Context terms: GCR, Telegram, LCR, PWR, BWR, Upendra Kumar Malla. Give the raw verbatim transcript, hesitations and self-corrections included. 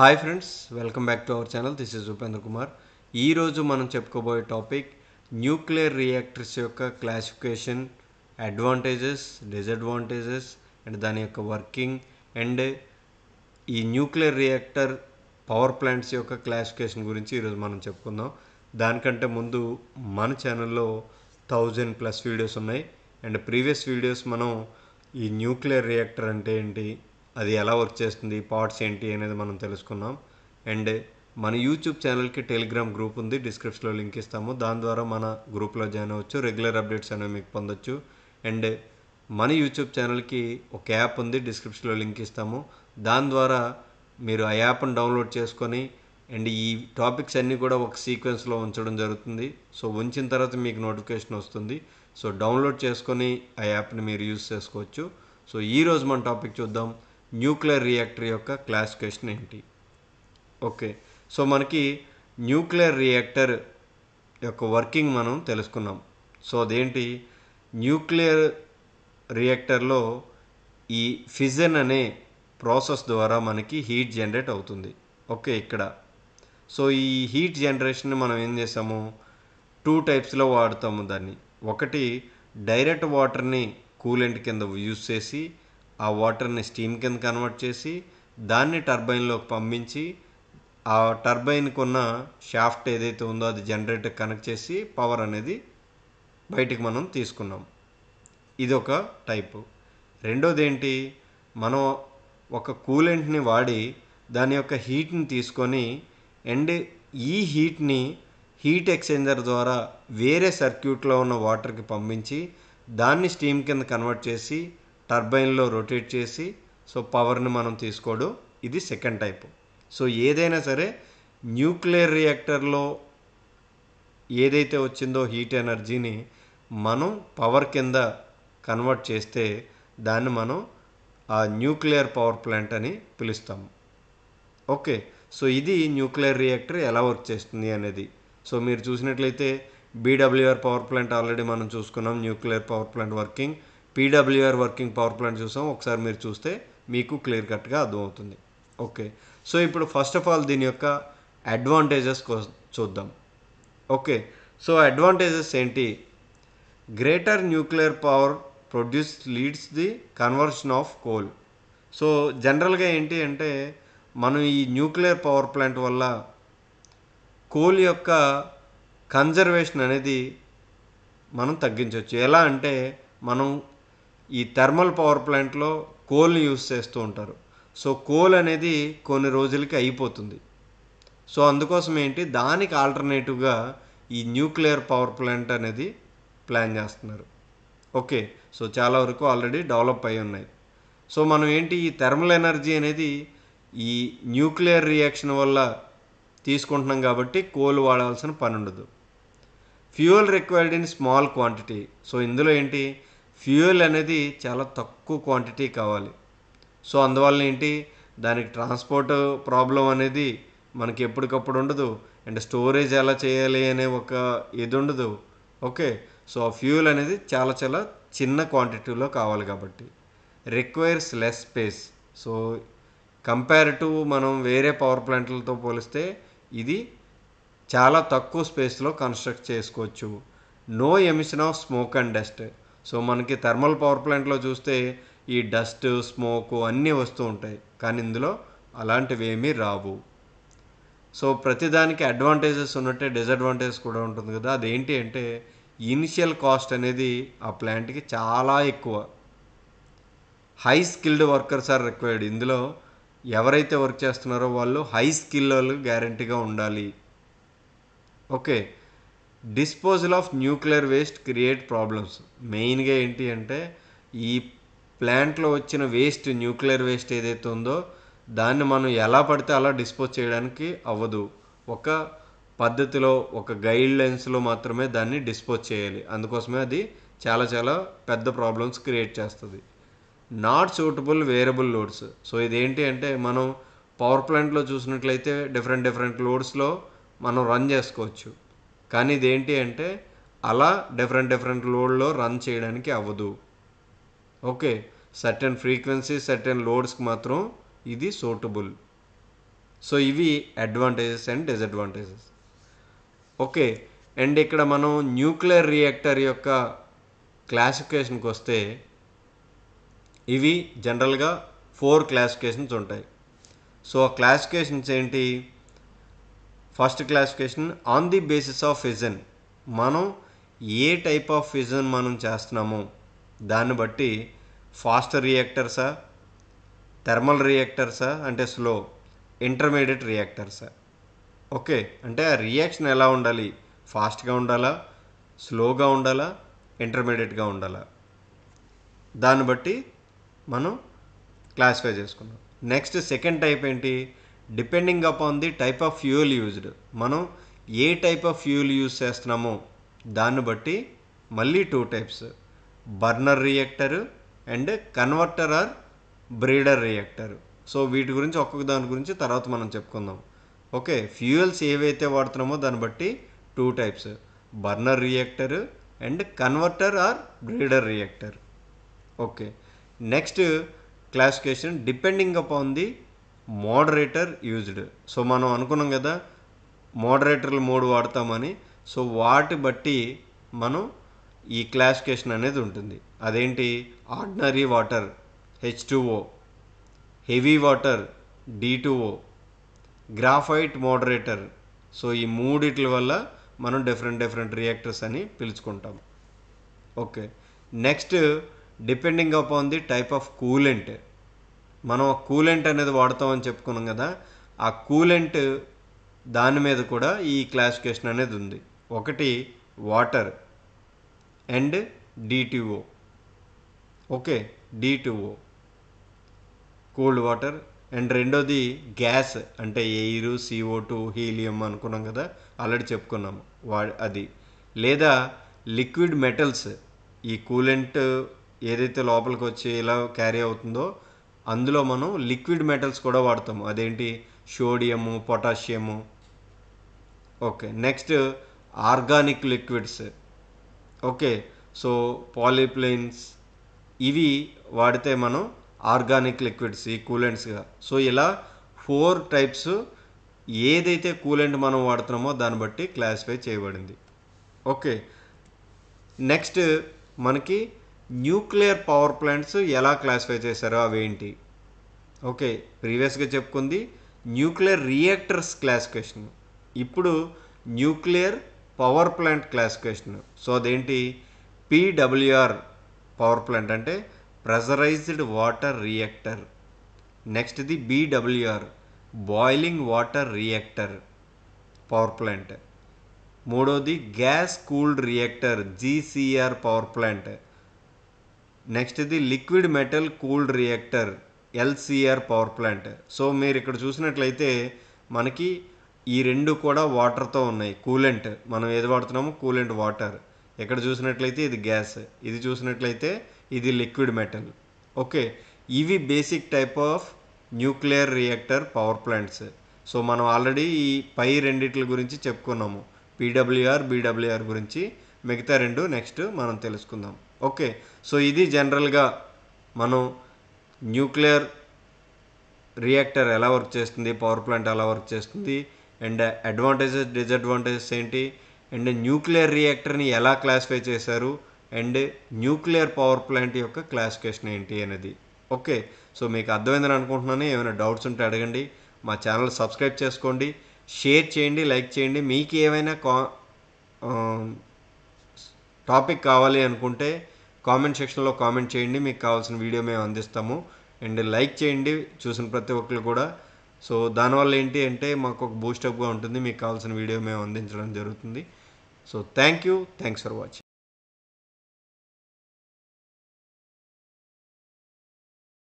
Hi friends, welcome back to our channel. This is Upendra Kumar. Ee roju manam cheppukoboye topic nuclear reactors yokka classification, advantages, disadvantages and dani yokka working and ee nuclear reactor power plants yokka classification gurinchi ee roju manam cheppukundam. Danikante mundu mana channel lo one thousand plus videos unnai and previous videos manam ee nuclear reactor ante enti, అది ఎలా work చేస్తుంది, parts ఏంటి అనేది మనం తెలుసుకున్నాం. And మన YouTube ఛానల్కి Telegram group ఉంది, డిస్క్రిప్షన్లో లింక్ ఇస్తాము. దాని ద్వారా మన గ్రూప్లో జాయిన్ అవ్వచ్చు, రెగ్యులర్ అప్డేట్స్ అనేవి మీకు పొందొచ్చు. అండ్ మన యూట్యూబ్ ఛానల్కి ఒక యాప్ ఉంది, డిస్క్రిప్షన్లో లింక్ ఇస్తాము. దాని ద్వారా మీరు ఆ యాప్ను డౌన్లోడ్ చేసుకొని అండ్ ఈ టాపిక్స్ అన్నీ కూడా ఒక సీక్వెన్స్లో ఉంచడం జరుగుతుంది. సో ఉంచిన తర్వాత మీకు నోటిఫికేషన్ వస్తుంది. సో డౌన్లోడ్ చేసుకొని ఆ యాప్ని మీరు యూజ్ చేసుకోవచ్చు. సో ఈరోజు మన టాపిక్ చూద్దాం, న్యూక్లియర్ రియాక్టర్ యొక్క క్లాసిఫికేషన్ ఏంటి. ఓకే, సో మనకి న్యూక్లియర్ రియాక్టర్ యొక్క వర్కింగ్ మనం తెలుసుకున్నాం. సో అదేంటి, న్యూక్లియర్ రియాక్టర్లో ఈ ఫిజన్ అనే ప్రాసెస్ ద్వారా మనకి హీట్ జనరేట్ అవుతుంది. ఓకే, ఇక్కడ సో ఈ హీట్ జనరేషన్ మనం ఏం చేసాము, టూ టైప్స్లో వాడతాము దాన్ని. ఒకటి డైరెక్ట్ వాటర్ని కూలెంట్ కింద యూజ్ చేసి ఆ వాటర్ని స్టీమ్ కింద కన్వర్ట్ చేసి దాన్ని టర్బైన్లోకి పంపించి ఆ టర్బైన్కి ఉన్న షాఫ్ట్ ఏదైతే ఉందో అది జనరేటర్ కనెక్ట్ చేసి పవర్ అనేది బయటికి మనం తీసుకున్నాం. ఇది ఒక టైపు. రెండోది ఏంటి, మనం ఒక కూలెంట్ని వాడి దాని యొక్క హీట్ని తీసుకొని అండ్ ఈ హీట్ని హీట్ ఎక్స్చేంజర్ ద్వారా వేరే సర్క్యూట్లో ఉన్న వాటర్కి పంపించి దాన్ని స్టీమ్ కింద కన్వర్ట్ చేసి టర్బైన్లో రొటేట్ చేసి సో పవర్ని మనం తీసుకోవడం, ఇది సెకండ్ టైపు. సో ఏదైనా సరే న్యూక్లియర్ రియాక్టర్లో ఏదైతే వచ్చిందో హీట్ ఎనర్జీని మనం పవర్ కింద కన్వర్ట్ చేస్తే దాన్ని మనం ఆ న్యూక్లియర్ పవర్ ప్లాంట్ అని పిలుస్తాము. ఓకే, సో ఇది న్యూక్లియర్ రియాక్టర్ ఎలా వర్క్ చేస్తుంది అనేది. సో మీరు చూసినట్లయితే B W R power plant already మనం చూసుకున్నాం, nuclear power plant working. P W R working power plant చూసాం. ఒకసారి మీరు చూస్తే మీకు క్లియర్ కట్గా అర్థమవుతుంది. ఓకే, సో ఇప్పుడు ఫస్ట్ ఆఫ్ ఆల్ దీని యొక్క అడ్వాంటేజెస్ చూద్దాం. ఓకే, సో అడ్వాంటేజెస్ ఏంటి, greater nuclear power produce leads the conversion of coal. So జనరల్గా ఏంటి అంటే మనం ఈ న్యూక్లియర్ పవర్ ప్లాంట్ వల్ల కోల్ యొక్క కన్జర్వేషన్ అనేది మనం తగ్గించవచ్చు. ఎలా అంటే మనం ఈ థర్మల్ పవర్ ప్లాంట్లో కోల్ని యూజ్ చేస్తూ ఉంటారు. సో కోల్ అనేది కొన్ని రోజులకి అయిపోతుంది. సో అందుకోసం ఏంటి, దానికి ఆల్టర్నేటివ్గా ఈ న్యూక్లియర్ పవర్ ప్లాంట్ అనేది ప్లాన్ చేస్తున్నారు. ఓకే, సో చాలా వరకు ఆల్రెడీ డెవలప్ అయి ఉన్నాయి. సో మనం ఏంటి, ఈ థర్మల్ ఎనర్జీ అనేది ఈ న్యూక్లియర్ రియాక్షన్ వల్ల తీసుకుంటున్నాం కాబట్టి కోల్ వాడాల్సిన పని ఉండదు. Fuel required in small quantity. So ఇందులో ఏంటి, ఫ్యూయల్ అనేది చాలా తక్కువ క్వాంటిటీ కావాలి. సో అందువల్ల ఏంటి, దానికి ట్రాన్స్పోర్ట్ ప్రాబ్లం అనేది మనకి ఎప్పటికప్పుడు ఉండదు అండ్ స్టోరేజ్ ఎలా చేయాలి అనే ఒక ఇది ఉండదు. ఓకే, సో ఆ ఫ్యూయల్ అనేది చాలా చాలా చిన్న క్వాంటిటీలో కావాలి కాబట్టి requires less space. So compare to మనం వేరే పవర్ ప్లాంట్లతో పోలిస్తే ఇది చాలా తక్కువ స్పేస్లో కన్స్ట్రక్ట్ చేసుకోవచ్చు. No emission of smoke and dust. So మనకి థర్మల్ పవర్ ప్లాంట్లో చూస్తే ఈ డస్ట్, స్మోక్ అన్నీ వస్తూ ఉంటాయి, కానీ ఇందులో అలాంటివి ఏమీ రావు. సో ప్రతిదానికి అడ్వాంటేజెస్ ఉన్నట్టే డిసడ్వాంటేజెస్ కూడా ఉంటుంది కదా. అదేంటి అంటే ఇనిషియల్ కాస్ట్ అనేది ఆ ప్లాంట్కి చాలా ఎక్కువ. High skilled workers are required. ఇందులో ఎవరైతే వర్క్ చేస్తున్నారో వాళ్ళు హై స్కిల్ వాళ్ళు గ్యారంటీగా ఉండాలి. Okay, disposal of nuclear waste create problems. మెయిన్గా ఏంటి అంటే ఈ ప్లాంట్లో వచ్చిన వేస్ట్, న్యూక్లియర్ వేస్ట్ ఏదైతే ఉందో దాన్ని మనం ఎలా పడితే అలా డిస్పోజ్ చేయడానికి అవ్వదు. ఒక పద్ధతిలో, ఒక గైడ్ లైన్స్లో మాత్రమే దాన్ని డిస్పోజ్ చేయాలి. అందుకోసమే అది చాలా చాలా పెద్ద ప్రాబ్లమ్స్ క్రియేట్ చేస్తుంది. Not suitable variable loads. So ఇదేంటి అంటే మనం పవర్ ప్లాంట్లో చూసినట్లయితే డిఫరెంట్ డిఫరెంట్ లోడ్స్లో మనం రన్ చేసుకోవచ్చు, కానీ ఇదేంటి అంటే అలా డిఫరెంట్ డిఫరెంట్ లోడ్లో రన్ చేయడానికి అవ్వదు. ఓకే, సర్టెన్ ఫ్రీక్వెన్సీ, సర్టెన్ లోడ్స్కి మాత్రం ఇది సూటబుల్. సో ఇవి advantages and disadvantages. Okay, and ఇక్కడ మనం న్యూక్లియర్ రియాక్టర్ యొక్క క్లాసిఫికేషన్కి వస్తే ఇవి జనరల్గా ఫోర్ క్లాసిఫికేషన్స్ ఉంటాయి. సో ఆ క్లాసిఫికేషన్స్ ఏంటి? First classification on the basis of fission, మనం ఏ టైప్ ఆఫ్ ఫిజన్ మనం చేస్తున్నామో దాన్ని బట్టి ఫాస్ట్ రియాక్టర్సా, థర్మల్ రియాక్టర్సా అంటే స్లో, ఇంటర్మీడియట్ రియాక్టర్సా. ఓకే, అంటే ఆ రియాక్షన్ ఎలా ఉండాలి? ఫాస్ట్గా ఉండాలా, స్లోగా ఉండాలా, ఇంటర్మీడియట్గా ఉండాలా, దాన్ని బట్టి మనం క్లాసిఫై చేసుకున్నాం. నెక్స్ట్ సెకండ్ టైప్ ఏంటి? Depending upon the type of fuel used, మనం ఏ టైప్ ఆఫ్ ఫ్యూయల్ యూజ్ చేస్తున్నామో దాన్ని బట్టి మళ్ళీ two types, burner reactor and converter or breeder reactor. So వీటి గురించి ఒక్కొక్క దాని గురించి తర్వాత మనం చెప్పుకుందాం. ఓకే, ఫ్యూయల్స్ ఏవైతే వాడుతున్నామో దాన్ని బట్టి two types, burner reactor and converter or breeder reactor. Okay, next classification depending upon the moderator used. So మనం అనుకున్నాం కదా మోడరేటర్లు మూడు వాడతామని, సో వాటి బట్టి మనం ఈ క్లాసిఫికేషన్ అనేది ఉంటుంది. అదేంటి? Ordinary water H two O, heavy water D two O, graphite moderator. So ఈ మూడిట్ల వల్ల మనం డిఫరెంట్ డిఫరెంట్ రియాక్టర్స్ అని పిలుచుకుంటాం. Okay, next depending upon the type of coolant, మనం కూలెంట్ అనేది వాడతామని చెప్పుకున్నాం కదా, ఆ కూలెంట్ దాని మీద కూడా ఈ క్లాసిఫికేషన్ అనేది ఉంది. ఒకటి water and D two O. Okay, D two O cold water. And రెండోది గ్యాస్ అంటే air, C O two, helium అనుకున్నాం కదా, ఆల్రెడీ చెప్పుకున్నాము వా అది. లేదా లిక్విడ్ మెటల్స్, ఈ కూలెంట్ ఏదైతే లోపలికి వచ్చి ఇలా క్యారీ అవుతుందో అందులో మనం లిక్విడ్ మెటల్స్ కూడా వాడతాము. అదేంటి? Sodium, potassium. Okay, next organic liquids. Okay, so పాలిప్లైన్స్ ఇవి వాడితే మనం ఆర్గానిక్ లిక్విడ్స్ ఈ కూలెంట్స్గా. సో ఇలా ఫోర్ టైప్స్ ఏదైతే కూలెంట్ మనం వాడుతున్నామో దాన్ని బట్టి క్లాసిఫై చేయబడింది. ఓకే, నెక్స్ట్ మనకి న్యూక్లియర్ పవర్ ప్లాంట్స్ ఎలా క్లాసిఫై చేశారో అవేంటి. ఓకే, ప్రీవియస్గా చెప్పుకుంది న్యూక్లియర్ రియాక్టర్స్ క్లాసిఫికేషన్, ఇప్పుడు nuclear power plant classification. So అదేంటి? P W R power plant అంటే pressurised water reactor. Next the B W R boiling water reactor power plant. మూడోది gas cooled reactor G C R power plant. Next the liquid metal cooled reactor L C R power plant. So మీరు ఇక్కడ చూసినట్లయితే మనకి ఈ రెండు కూడా వాటర్తో ఉన్నాయి. కూలెంట్ మనం ఏది వాడుతున్నామో కూలెంట్ వాటర్, ఎక్కడ చూసినట్లయితే ఇది గ్యాస్, ఇది చూసినట్లయితే ఇది లిక్విడ్ మెటల్. ఓకే, ఇవి basic type of nuclear reactor power plants. So మనం ఆల్రెడీ ఈ పై రెండిట్ల గురించి చెప్పుకున్నాము, P W R, B W R గురించి. మిగతా రెండు నెక్స్ట్ మనం తెలుసుకుందాం. ఓకే, సో ఇది జనరల్గా మనం న్యూక్లియర్ రియాక్టర్ ఎలా వర్క్ చేస్తుంది, పవర్ ప్లాంట్ ఎలా వర్క్ చేస్తుంది, అండ్ అడ్వాంటేజెస్ డిజడ్వాంటేజెస్ ఏంటి, అండ్ న్యూక్లియర్ రియాక్టర్ని ఎలా క్లాసిఫై చేశారు, అండ్ న్యూక్లియర్ పవర్ ప్లాంట్ యొక్క క్లాసిఫికేషన్ ఏంటి అనేది. ఓకే, సో మీకు అర్థమైందని అనుకుంటున్నాను. ఏమైనా డౌట్స్ ఉంటే అడగండి. మా ఛానల్ సబ్స్క్రైబ్ చేసుకోండి, షేర్ చేయండి, లైక్ చేయండి. మీకు ఏమైనా కా టాపిక్ కావాలి అనుకుంటే కామెంట్ సెక్షన్లో కామెంట్ చేయండి, మీకు కావాల్సిన వీడియో మేము అందిస్తాము. అండ్ లైక్ చేయండి చూసిన ప్రతి ఒక్కరు కూడా. సో దానివల్ల ఏంటి అంటే మాకు ఒక బూస్టప్గా ఉంటుంది, మీకు కావాల్సిన వీడియో మేము అందించడం జరుగుతుంది. So thank you, thanks for watching.